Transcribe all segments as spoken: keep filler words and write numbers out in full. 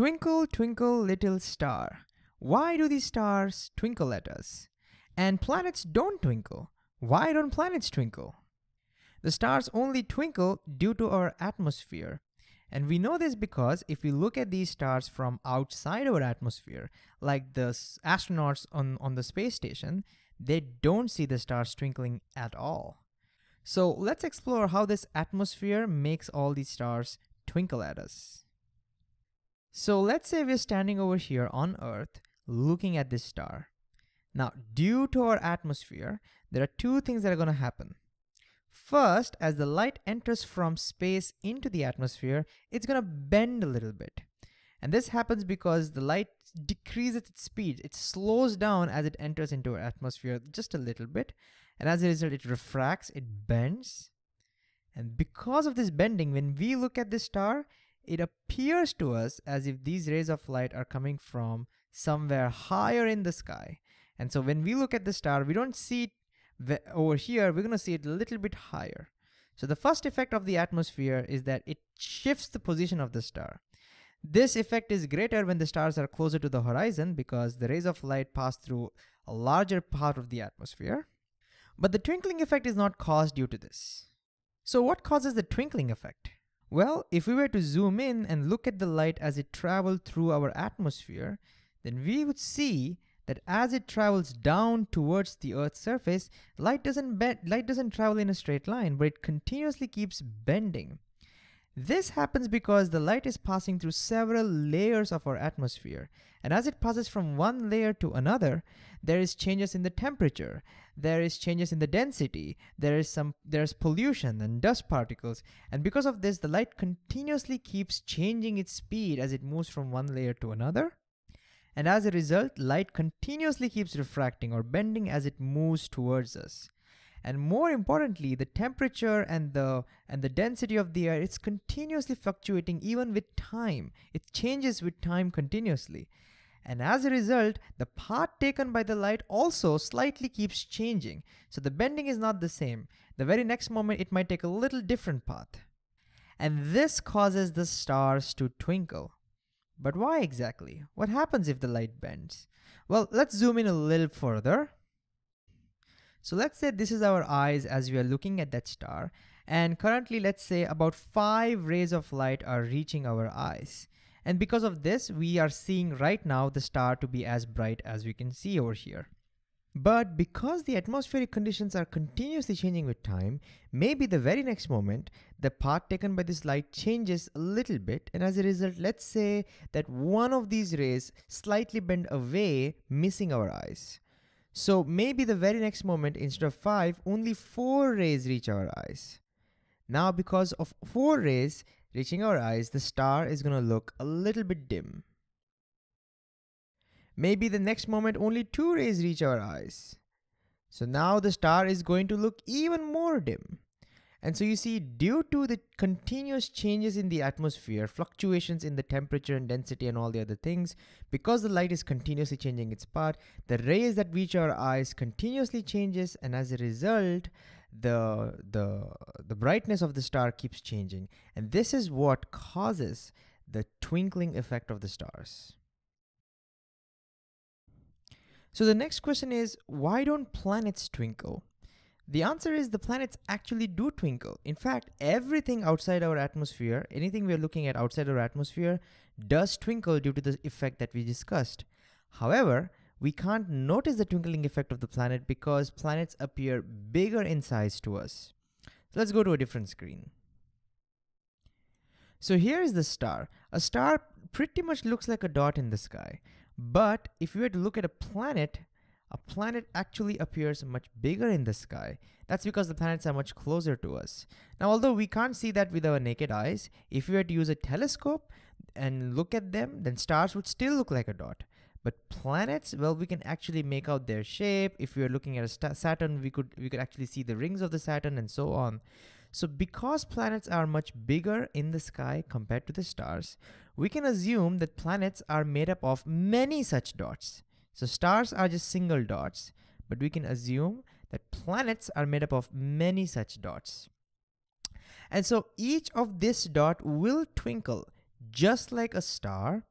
Twinkle, twinkle, little star, why do the stars twinkle at us? And planets don't twinkle. Why don't planets twinkle? The stars only twinkle due to our atmosphere. And we know this because if we look at these stars from outside our atmosphere, like the astronauts on, on the space station, they don't see the stars twinkling at all. So let's explore how this atmosphere makes all these stars twinkle at us. So let's say we're standing over here on Earth looking at this star. Now, due to our atmosphere, there are two things that are going to happen. First, as the light enters from space into the atmosphere, it's going to bend a little bit. And this happens because the light decreases its speed. It slows down as it enters into our atmosphere just a little bit. And as a result, it refracts, it bends. And because of this bending, when we look at this star, it appears to us as if these rays of light are coming from somewhere higher in the sky. And so when we look at the star, we don't see it over here, we're going to see it a little bit higher. So the first effect of the atmosphere is that it shifts the position of the star. This effect is greater when the stars are closer to the horizon because the rays of light pass through a larger part of the atmosphere. But the twinkling effect is not caused due to this. So what causes the twinkling effect? Well, if we were to zoom in and look at the light as it traveled through our atmosphere, then we would see that as it travels down towards the Earth's surface, light doesn't be- light doesn't travel in a straight line, but it continuously keeps bending. This happens because the light is passing through several layers of our atmosphere. And as it passes from one layer to another, there is changes in the temperature, there is changes in the density, there is some there's pollution and dust particles. And because of this, the light continuously keeps changing its speed as it moves from one layer to another. And as a result, light continuously keeps refracting or bending as it moves towards us. And more importantly, the temperature and the and the density of the air, it's continuously fluctuating even with time. It changes with time continuously. And as a result, the path taken by the light also slightly keeps changing. So the bending is not the same. The very next moment, it might take a little different path. And this causes the stars to twinkle. But why exactly? What happens if the light bends? Well, let's zoom in a little further. So let's say this is our eyes as we are looking at that star. And currently, let's say about five rays of light are reaching our eyes. And because of this, we are seeing right now the star to be as bright as we can see over here. But because the atmospheric conditions are continuously changing with time, maybe the very next moment, the path taken by this light changes a little bit. And as a result, let's say that one of these rays slightly bend away, missing our eyes. So maybe the very next moment, instead of five, only four rays reach our eyes. Now, because of four rays reaching our eyes, the star is going to look a little bit dim. Maybe the next moment only two rays reach our eyes. So now the star is going to look even more dim. And so you see, due to the continuous changes in the atmosphere, fluctuations in the temperature and density and all the other things, because the light is continuously changing its path, the rays that reach our eyes continuously changes, and as a result, the, the, the brightness of the star keeps changing. And this is what causes the twinkling effect of the stars. So the next question is, why don't planets twinkle? The answer is the planets actually do twinkle. In fact, everything outside our atmosphere, anything we're looking at outside our atmosphere, does twinkle due to the effect that we discussed. However, we can't notice the twinkling effect of the planet because planets appear bigger in size to us. So let's go to a different screen. So here is the star. A star pretty much looks like a dot in the sky. But if you were to look at a planet, a planet actually appears much bigger in the sky. That's because the planets are much closer to us. Now, although we can't see that with our naked eyes, if you were to use a telescope and look at them, then stars would still look like a dot. But planets, well, we can actually make out their shape. If we were looking at a star Saturn, we could, we could actually see the rings of the Saturn and so on. So because planets are much bigger in the sky compared to the stars, we can assume that planets are made up of many such dots. So stars are just single dots, but we can assume that planets are made up of many such dots. And so each of this dot will twinkle just like a star,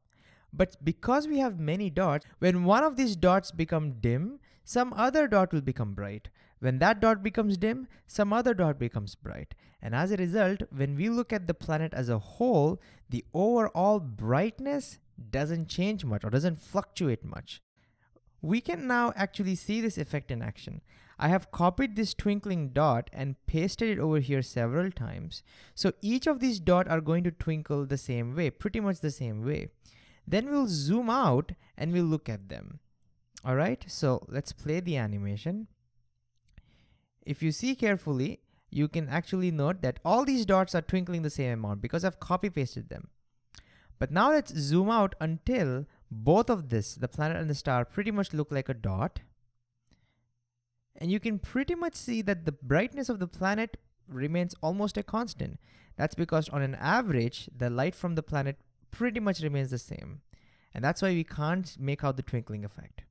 But because we have many dots, when one of these dots becomes dim, some other dot will become bright. When that dot becomes dim, some other dot becomes bright. And as a result, when we look at the planet as a whole, the overall brightness doesn't change much or doesn't fluctuate much. We can now actually see this effect in action. I have copied this twinkling dot and pasted it over here several times. So each of these dots are going to twinkle the same way, pretty much the same way. Then we'll zoom out and we'll look at them. All right, so let's play the animation. If you see carefully, you can actually note that all these dots are twinkling the same amount because I've copy pasted them. But now let's zoom out until both of this, the planet and the star, pretty much look like a dot. And you can pretty much see that the brightness of the planet remains almost a constant. That's because on an average, the light from the planet pretty much remains the same. And that's why we can't make out the twinkling effect.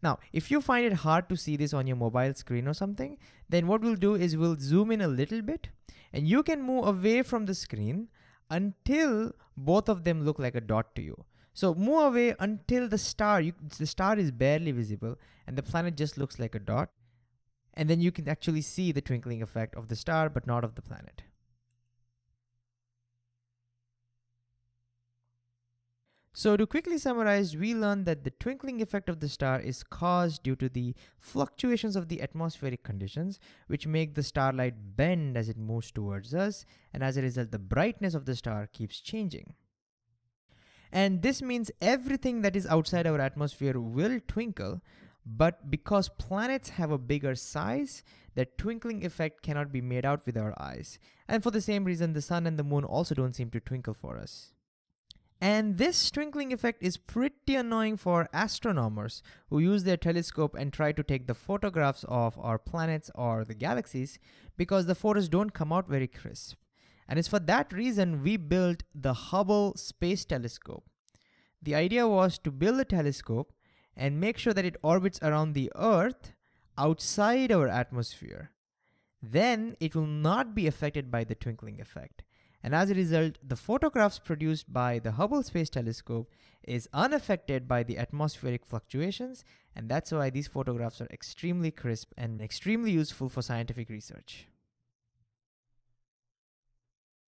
Now, if you find it hard to see this on your mobile screen or something, then what we'll do is we'll zoom in a little bit, and you can move away from the screen until both of them look like a dot to you. So move away until the star, you, the star is barely visible and the planet just looks like a dot. And then you can actually see the twinkling effect of the star, but not of the planet. So to quickly summarize, we learned that the twinkling effect of the star is caused due to the fluctuations of the atmospheric conditions, which make the starlight bend as it moves towards us, and as a result, the brightness of the star keeps changing. And this means everything that is outside our atmosphere will twinkle, but because planets have a bigger size, the twinkling effect cannot be made out with our eyes. And for the same reason, the sun and the moon also don't seem to twinkle for us. And this twinkling effect is pretty annoying for astronomers who use their telescope and try to take the photographs of our planets or the galaxies, because the photos don't come out very crisp. And it's for that reason we built the Hubble Space Telescope. The idea was to build a telescope and make sure that it orbits around the Earth outside our atmosphere. Then it will not be affected by the twinkling effect. And as a result, the photographs produced by the Hubble Space Telescope is unaffected by the atmospheric fluctuations, and that's why these photographs are extremely crisp and extremely useful for scientific research.